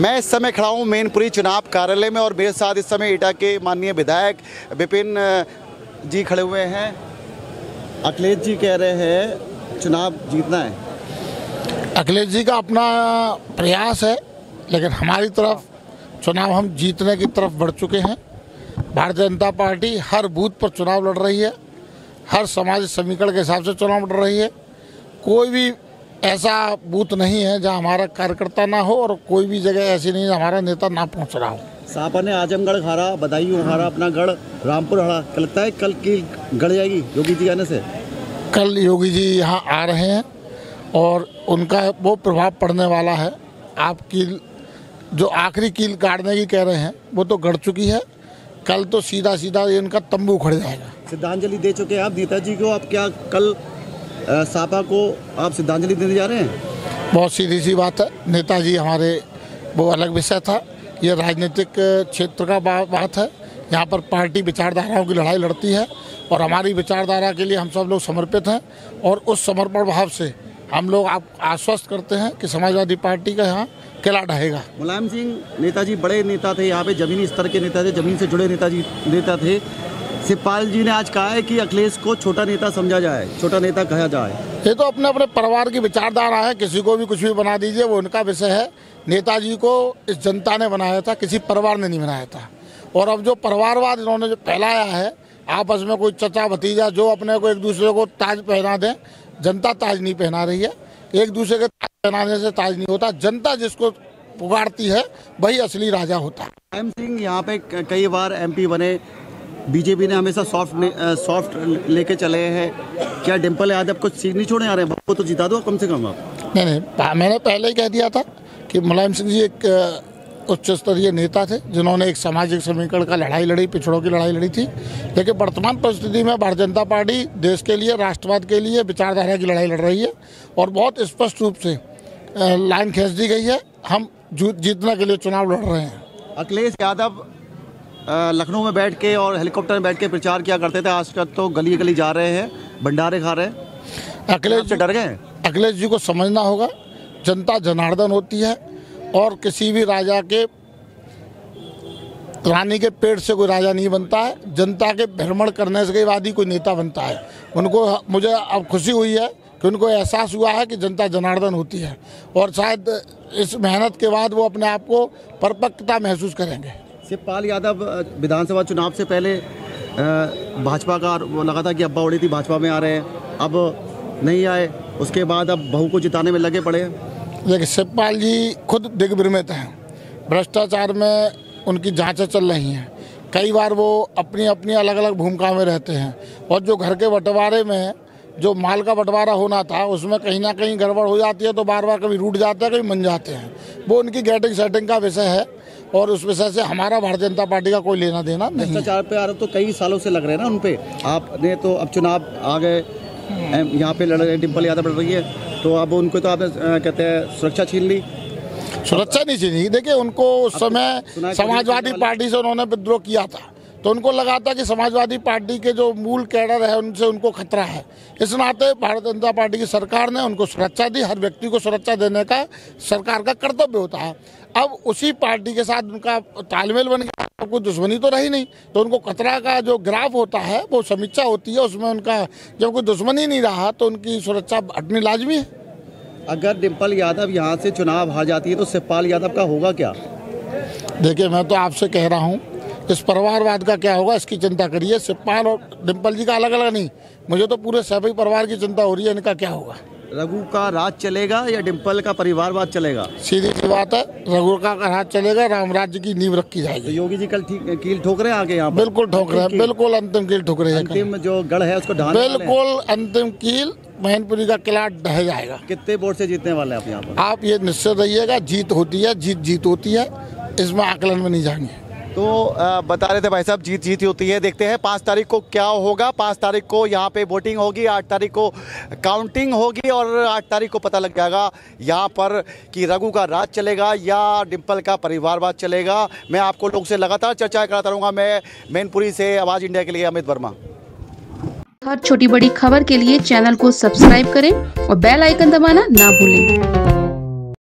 मैं इस समय खड़ा हूँ मेनपुरी चुनाव कार्यालय में और मेरे साथ इस समय इटा के माननीय विधायक विपिन जी खड़े हुए हैं। अखिलेश जी कह रहे हैं चुनाव जीतना है। अखिलेश जी का अपना प्रयास है, लेकिन हमारी तरफ चुनाव हम जीतने की तरफ बढ़ चुके हैं। भारतीय जनता पार्टी हर बूथ पर चुनाव लड़ रही है, हर सामाजिक समीकरण के हिसाब से चुनाव लड़ रही है। कोई भी ऐसा बूथ नहीं है जहां हमारा कार्यकर्ता ना हो और कोई भी जगह ऐसी नहीं हमारा नेता ना पहुंच रहा हो। सापा ने आजमगढ़ हारा, बदायूं हारा, अपना गढ़ रामपुर हारा। लगता है कल की गढ़ जाएगी योगी जी आने से। कल योगी जी यहाँ आ रहे हैं और उनका वो प्रभाव पड़ने वाला है। आप कील जो आखिरी कील काटने की कह रहे हैं वो तो गढ़ चुकी है। कल तो सीधा सीधा इनका तंबू उखड़ जाएगा। श्रद्धांजलि दे चुके हैं आप नेताजी को, आप क्या कल सापा को आप श्रद्धांजलि देने जा रहे हैं? बहुत सीधी सी बात है, नेताजी हमारे वो अलग विषय था, ये राजनीतिक क्षेत्र का बात है। यहाँ पर पार्टी विचारधाराओं की लड़ाई लड़ती है और हमारी विचारधारा के लिए हम सब लोग समर्पित हैं और उस समर्पण भाव से हम लोग आप आश्वस्त करते हैं कि समाजवादी पार्टी का यहाँ किला ढहेगा। मुलायम सिंह नेताजी बड़े नेता थे, यहाँ पे जमीनी स्तर के नेता थे, जमीन से जुड़े नेता थे। सिपाल जी ने आज कहा है कि अखिलेश को छोटा नेता समझा जाए, छोटा नेता कहा जाए। ये तो अपने अपने परिवार की विचारधारा है, किसी को भी कुछ भी बना दीजिए, वो उनका विषय है। नेताजी को इस जनता ने बनाया था, किसी परिवार ने नहीं बनाया था। और अब जो परिवारवाद इन्होंने जो फैलाया है, आपस में कोई चचा भतीजा जो अपने को एक दूसरे को ताज पहना दें, जनता ताज नहीं पहना रही है। एक दूसरे के ताज पहनाने से ताज नहीं होता, जनता जिसको पुकारती है वही असली राजा होता है। मुलायम सिंह यहाँ पे कई बार MP बने, बीजेपी ने हमेशा सॉफ्ट लेके चले हैं। क्या डिंपल यादव कुछ सीख नहीं छोड़े आ रहे हैं? बाप को तो जिता दो कम से कम आप। नहीं, मैंने पहले ही कह दिया था कि मुलायम सिंह जी एक उच्च स्तरीय नेता थे, जिन्होंने एक सामाजिक समीकरण का लड़ाई लड़ी, पिछड़ों की लड़ाई लड़ी थी। लेकिन वर्तमान परिस्थिति में भारतीय जनता पार्टी देश के लिए, राष्ट्रवाद के लिए, विचारधारा की लड़ाई लड़ रही है और बहुत स्पष्ट रूप से लाइन खींच दी गई है। हम जीतने के लिए चुनाव लड़ रहे हैं। अखिलेश यादव लखनऊ में बैठ के और हेलीकॉप्टर में बैठ के प्रचार किया करते थे, आजकल तो गली गली जा रहे हैं, भंडारे खा रहे हैं। अखिलेश डर गए? अखिलेश जी को समझना होगा, जनता जनार्दन होती है और किसी भी राजा के रानी के पेट से कोई राजा नहीं बनता है। जनता के भ्रमण करने से वादी कोई नेता बनता है। उनको मुझे अब खुशी हुई है कि उनको एहसास हुआ है कि जनता जनार्दन होती है और शायद इस मेहनत के बाद वो अपने आप को परिपक्वता महसूस करेंगे। शिवपाल यादव विधानसभा चुनाव से पहले भाजपा का वो लगा था कि अब्बा उड़ी थी भाजपा में आ रहे हैं, अब नहीं आए, उसके बाद अब बहू को जिताने में लगे पड़े। देखिए, शिवपाल जी खुद दिग्भ्रमित हैं, भ्रष्टाचार में उनकी जांचें चल रही हैं। कई बार वो अपनी अपनी अलग अलग भूमिका में रहते हैं और जो घर के बंटवारे में जो माल का बंटवारा होना था उसमें कहीं ना कहीं गड़बड़ हो जाती है, तो बार बार कभी रूट जाते हैं, कभी मन जाते हैं। वो उनकी गेटिंग सेटिंग का विषय है और उस विषय से हमारा भारतीय जनता पार्टी का कोई लेना देना नहीं। भ्रष्टाचार पे आरोप तो कई सालों से लग रहे हैं ना उन पे, आपने तो अब चुनाव आ गए, यहाँ पे लड़ रहे हैं, डिंपल यादव लड़ रही है, तो अब उनको तो आप कहते हैं सुरक्षा छीन ली। सुरक्षा नहीं छीनी, देखिए उनको उस समय समाजवादी पार्टी से उन्होंने विद्रोह किया था, तो उनको लगा था कि समाजवादी पार्टी के जो मूल कैडर है उनसे उनको खतरा है। इस नाते भारतीय जनता पार्टी की सरकार ने उनको सुरक्षा दी। हर व्यक्ति को सुरक्षा देने का सरकार का कर्तव्य होता है। अब उसी पार्टी के साथ उनका तालमेल बन गया, कोई दुश्मनी तो रही नहीं, तो उनको खतरा का जो ग्राफ होता है वो समीक्षा होती है, उसमें उनका जब कोई दुश्मनी नहीं रहा तो उनकी सुरक्षा हटनी लाजमी है। अगर डिंपल यादव यहाँ से चुनाव हार जाती है तो सिपाल यादव का होगा क्या? देखिए, मैं तो आपसे कह रहा हूँ इस परिवारवाद का क्या होगा इसकी चिंता करिए। सिपाल और डिंपल जी का अलग अलग नहीं, मुझे तो पूरे सैफई परिवार की चिंता हो रही है, इनका क्या होगा। रघु का राज चलेगा या डिंपल का परिवारवाद चलेगा? सीधी सी बात है, रघु का राज चलेगा, रामराज्य की नींव रखी जाएगी। तो योगी जी कल कील ठोक रहे हैं आगे यहाँ? बिल्कुल ठोक रहे हैं, बिल्कुल अंतिम कील ठोक रहे हैं। अंतिम जो गढ़ है उसको बिल्कुल अंतिम कील, मेनपुरी का किला ढह जाएगा। कितने वोट से जीतने वाले आप यहाँ पर? आप ये निश्चित रहिएगा, जीत होती है, जीत होती है, इसमें आकलन में नहीं जाएंगे। तो बता रहे थे भाई साहब जीत ही होती है। देखते हैं 5 तारीख को क्या होगा। 5 तारीख को यहाँ पे वोटिंग होगी, 8 तारीख को काउंटिंग होगी और 8 तारीख को पता लग जाएगा यहाँ पर कि रघु का राज चलेगा या डिंपल का परिवारवाद चलेगा। मैं आपको लोग से लगातार चर्चा कराता रहूँगा। मैं मैनपुरी से आवाज़ इंडिया के लिए अमित वर्मा। हर छोटी बड़ी खबर के लिए चैनल को सब्सक्राइब करें और बेल आइकन दबाना ना भूलें।